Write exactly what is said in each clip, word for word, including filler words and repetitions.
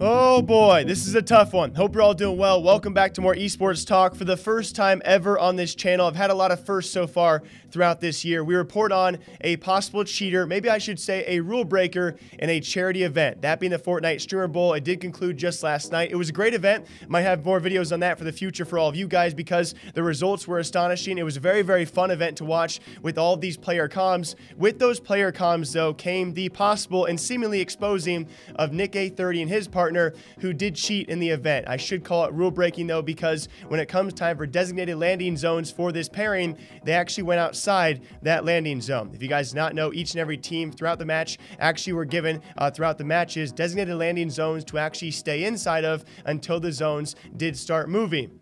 Oh boy, this is a tough one. Hope you're all doing well. Welcome back to more eSports Talk. For the first time ever on this channel, I've had a lot of firsts so far throughout this year. We report on a possible cheater, maybe I should say a rule breaker, in a charity event, that being the Fortnite Streamer Bowl. It did conclude just last night. It was a great event. Might have more videos on that for the future for all of you guys because the results were astonishing. It was a very, very fun event to watch with all these player comms. With those player comms, though, came the possible and seemingly exposing of Nick E thirty and his partner. Partner who did cheat in the event. I should call it rule breaking though, because when it comes time for designated landing zones for this pairing, they actually went outside that landing zone. If you guys do not know, each and every team throughout the match actually were given uh, throughout the matches designated landing zones to actually stay inside of until the zones did start moving.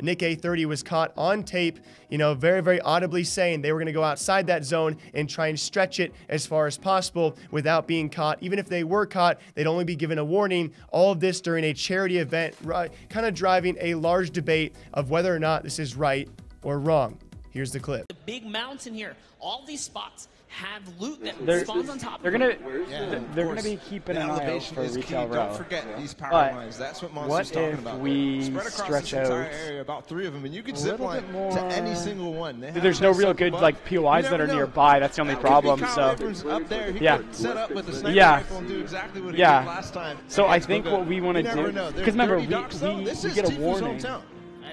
Nick E thirty was caught on tape, you know, very, very audibly saying they were going to go outside that zone and try and stretch it as far as possible without being caught. Even if they were caught, they'd only be given a warning. All of this during a charity event, right, kind of driving a large debate of whether or not this is right or wrong. Here's the clip. The big mountain here, all these spots have loot that they're, spawns on top. They're gonna, yeah, they're, they're gonna be keeping the an eye out for retail row. Don't forget yeah. these power but lines. That's what Monster's talking about. What if we spread across stretch this entire out area, about three of them, and you could zip line to any single one. They There's no real good like P O Is that are know. nearby. That's the only that problem. So up there. He yeah, set up with a sniper yeah, rifle and do exactly what he yeah. did last time. So I think what we want to do, because remember we we get a warning.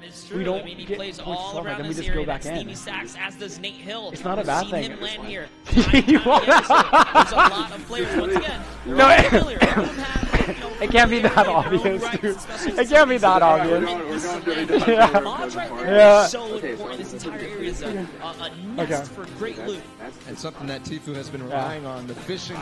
It's true. We don't I mean, he get plays all around this we just area. Go back Stevie Sacks, as does Nate Hill. It's not a bad thing. Him land here. You won't. There's a lot of players once again. No, it, it can't be that obvious, dude. It can't be that obvious. Yeah. Yeah. Okay. For great loot. And something that Tfue has been relying on, the fishing.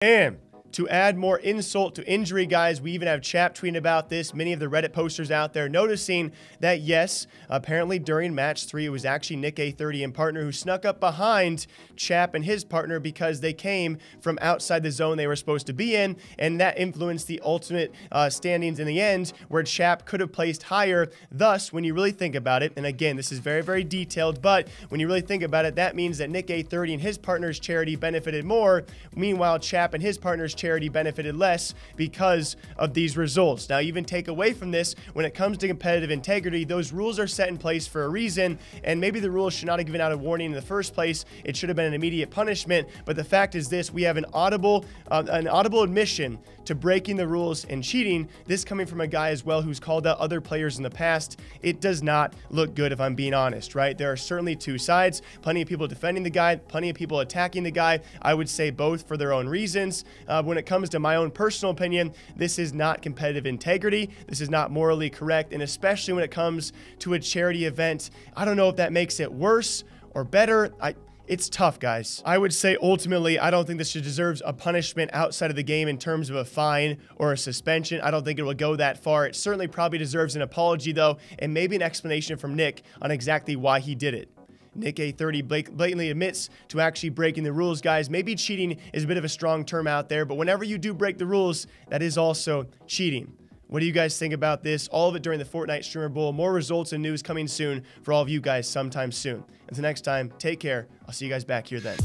Damn. To add more insult to injury, guys, we even have Chap tweeting about this. Many of the Reddit posters out there noticing that, yes, apparently during match three, it was actually Nick E thirty and partner who snuck up behind Chap and his partner because they came from outside the zone they were supposed to be in, and that influenced the ultimate uh, standings in the end, where Chap could have placed higher. Thus, when you really think about it, and again, this is very, very detailed, but when you really think about it, that means that Nick E thirty and his partner's charity benefited more. Meanwhile, Chap and his partner's charity charity benefited less because of these results. Now, even take away from this, when it comes to competitive integrity, those rules are set in place for a reason, and maybe the rules should not have given out a warning in the first place. It should have been an immediate punishment, but the fact is this: we have an audible, uh, an audible admission to breaking the rules and cheating. This coming from a guy as well who's called out other players in the past. It does not look good, if I'm being honest, right? There are certainly two sides, plenty of people defending the guy, plenty of people attacking the guy. I would say both for their own reasons. Uh, when When it comes to my own personal opinion, this is not competitive integrity. This is not morally correct, and especially when it comes to a charity event, I don't know if that makes it worse or better. I It's tough, guys. I would say ultimately, I don't think this deserves a punishment outside of the game in terms of a fine or a suspension. I don't think it will go that far. It certainly probably deserves an apology, though, and maybe an explanation from Nick on exactly why he did it. Nick E thirty blatantly admits to actually breaking the rules, guys. Maybe cheating is a bit of a strong term out there, but whenever you do break the rules, that is also cheating. What do you guys think about this? All of it during the Fortnite Streamer Bowl. More results and news coming soon for all of you guys sometime soon. Until next time, take care. I'll see you guys back here then.